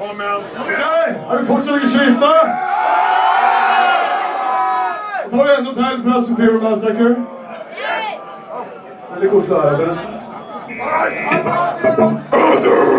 Come on, man. Er du fortsatt ikke sliten? Ta igjen og tegn fra Superior Massacre. Veldig koselig her, forresten.